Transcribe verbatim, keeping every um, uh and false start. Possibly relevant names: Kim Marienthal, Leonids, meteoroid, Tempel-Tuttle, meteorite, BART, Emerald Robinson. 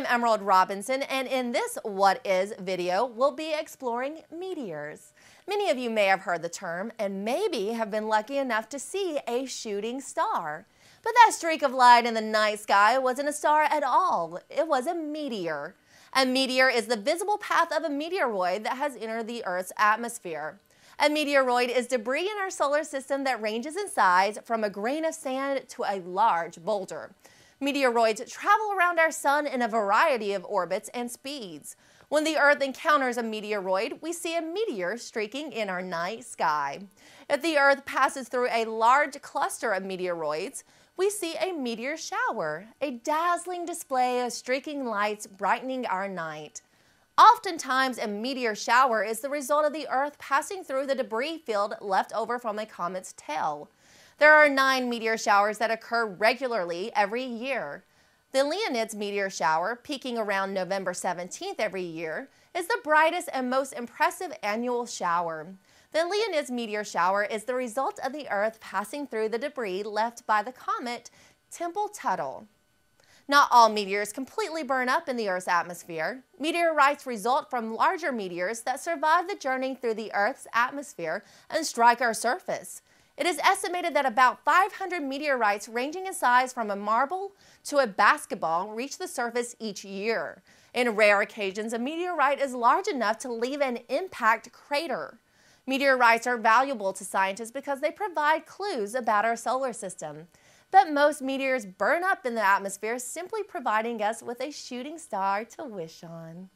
I'm Emerald Robinson, and in this What Is video, we'll be exploring meteors. Many of you may have heard the term and maybe have been lucky enough to see a shooting star. But that streak of light in the night sky wasn't a star at all. It was a meteor. A meteor is the visible path of a meteoroid that has entered the Earth's atmosphere. A meteoroid is debris in our solar system that ranges in size from a grain of sand to a large boulder. Meteoroids travel around our sun in a variety of orbits and speeds. When the Earth encounters a meteoroid, we see a meteor streaking in our night sky. If the Earth passes through a large cluster of meteoroids, we see a meteor shower, a dazzling display of streaking lights brightening our night. Oftentimes, a meteor shower is the result of the Earth passing through the debris field left over from a comet's tail. There are nine meteor showers that occur regularly every year. The Leonids meteor shower, peaking around November seventeenth every year, is the brightest and most impressive annual shower. The Leonids meteor shower is the result of the Earth passing through the debris left by the comet Tempel-Tuttle. Not all meteors completely burn up in the Earth's atmosphere. Meteorites result from larger meteors that survive the journey through the Earth's atmosphere and strike our surface. It is estimated that about five hundred meteorites ranging in size from a marble to a basketball reach the surface each year. In rare occasions, a meteorite is large enough to leave an impact crater. Meteorites are valuable to scientists because they provide clues about our solar system. But most meteors burn up in the atmosphere, simply providing us with a shooting star to wish on.